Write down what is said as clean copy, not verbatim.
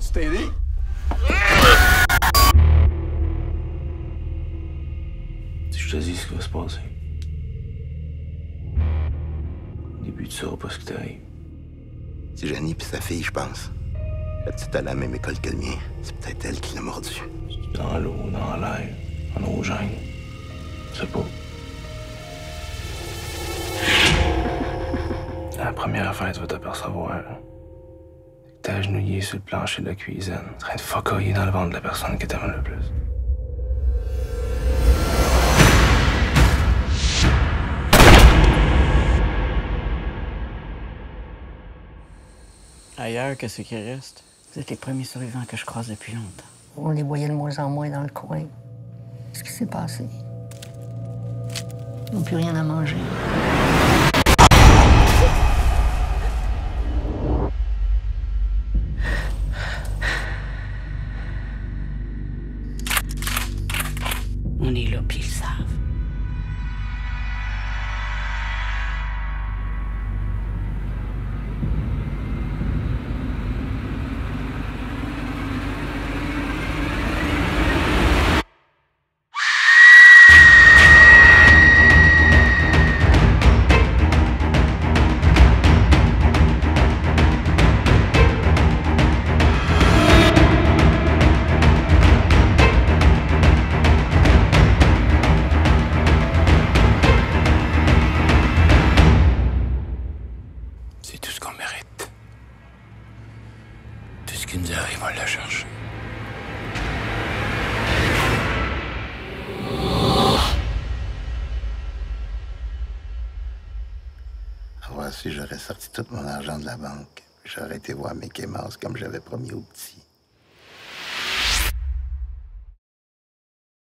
stupid steady. Si je te dis ce qui va se passer. Au début, tu sauras pas ce qui t'arrive. C'est Jenny pis sa fille, je pense. La petite à la même école que le mien. C'est peut-être elle qui l'a mordu. Dans l'eau, dans l'air, en eau gêne. Je sais pas. La première affaire, tu vas t'apercevoir que t'es agenouillé sur le plancher de la cuisine, en train de focailler dans le ventre de la personne que t'aimes le plus. Ailleurs que ceux qui restent, vous êtes les premiers survivants que je croise depuis longtemps. On les voyait de moins en moins dans le coin. Qu'est-ce qui s'est passé? Ils n'ont plus rien à manger. On est là, puis ils le savent. C'est tout ce qu'on mérite. Tout ce qui nous arrive, on le cherche. Avant si j'aurais sorti tout mon argent de la banque. J'aurais été voir Mickey Mouse comme j'avais promis au petit.